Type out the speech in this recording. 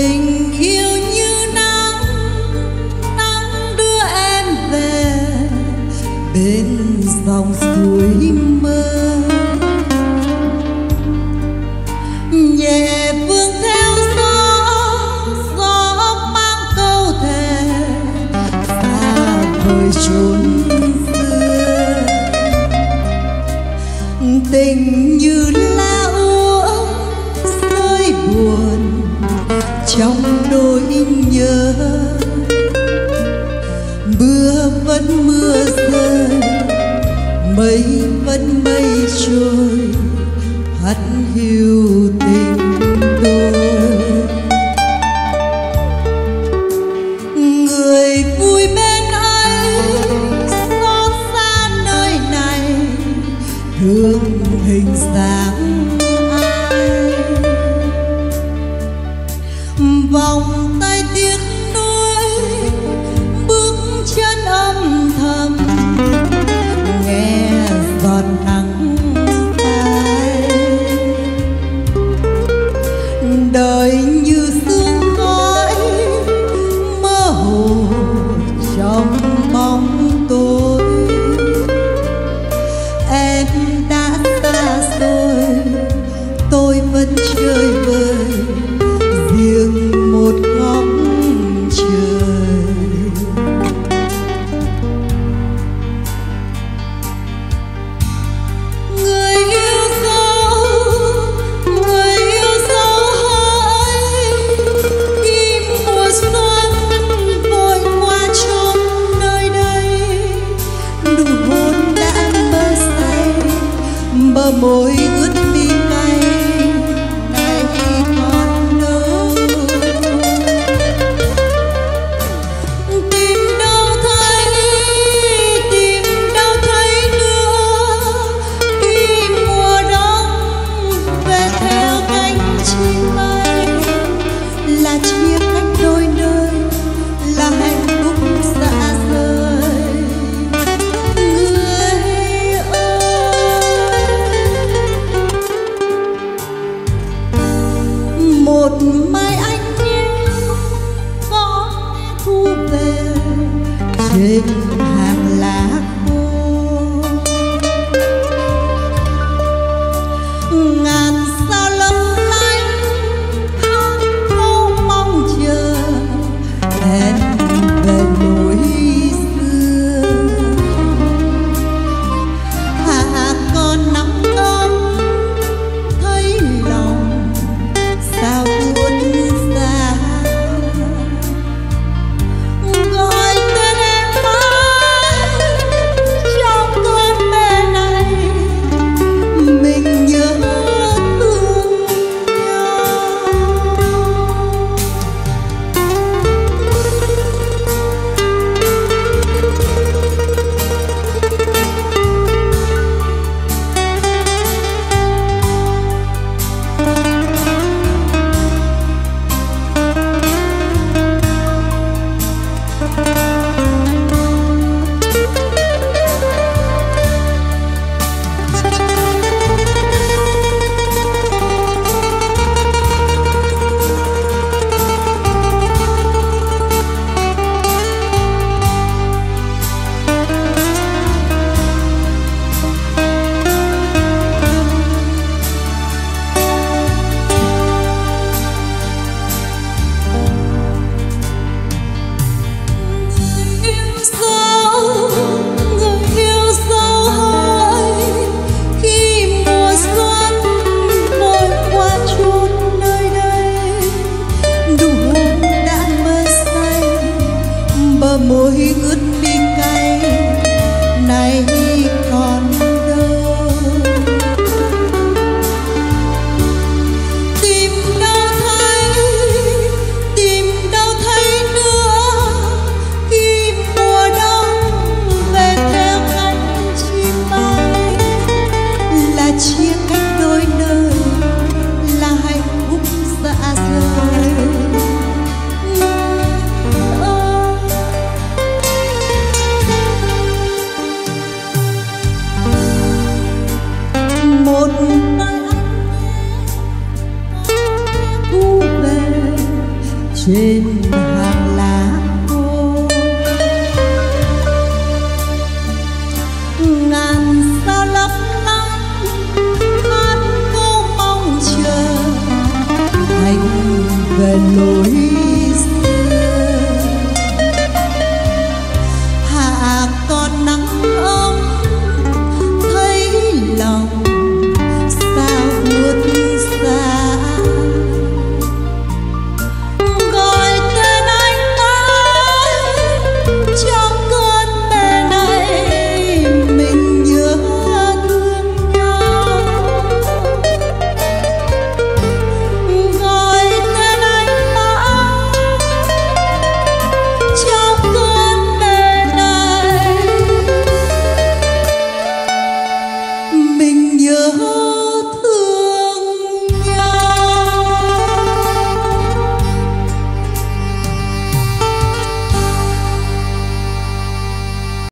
Tình yêu như nắng, nắng đưa em về bên dòng suối mơ. Nhẹ vương theo gió, gió mang câu thề xa vời chốn xưa. Tình như lá úa rơi buồn trong nỗi nhớ, mưa vẫn mưa rơi, mây vẫn mây trôi, hắt hiu tình đôi. Người vui bên ấy xót xa nơi này, thương hình dáng ai. Vòng tay tiếc nuối, bước chân âm thầm, nghe giọt nắng phai. Đời như sương khói, mơ hồ trong bóng tối. Em đã xa rồi, tôi vẫn chơi vơi riêng một góc trời. Người yêu dấu hỡi, khi mùa xuân vội qua trong nơi đây. Nụ hôn đã mơ say, bờ môi ướt mi cay. Này còn đâu, tìm đâu thấy nữa. Khi mùa đông về theo cánh chim bay, là chia cách đôi nơi, là hạnh phúc xa rời. Người ơi, một mai anh nhé có thu về trên hàng lá khô. Ngàn sao lấp lánh tháng câu mong chờ, em về nỗi xưa. Hạ con nắm ấm thấy lòng sao buồn xa, gọi tên em mãi trong cơn mê này. Mình nhớ thương nhau. Người yêu dấu hỡi, khi mùa xuân vội qua chốn nơi đây. Nụ hôn đã mơ say, bờ môi ướt mi cay. Này còn đâu, tìm đâu thấy nữa. Khi mùa đông về theo cánh chim bay, là chia cách đôi nơi, là hạnh phúc xa rời. Người ơi, một mai anh nhé có thu về trên hàng lá khô ngàn sao lấp lánh, con cũng mong chờ anh về lối